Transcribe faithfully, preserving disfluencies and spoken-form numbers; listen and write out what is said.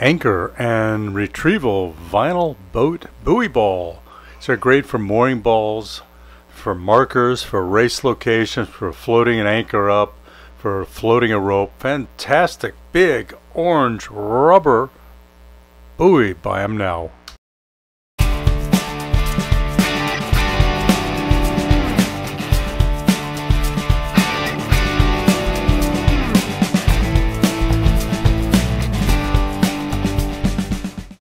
anchor and retrieval vinyl boat buoy ball. These are great for mooring balls, for markers, for race locations, for floating an anchor up, for floating a rope. Fantastic big orange rubber buoy. Buy them now.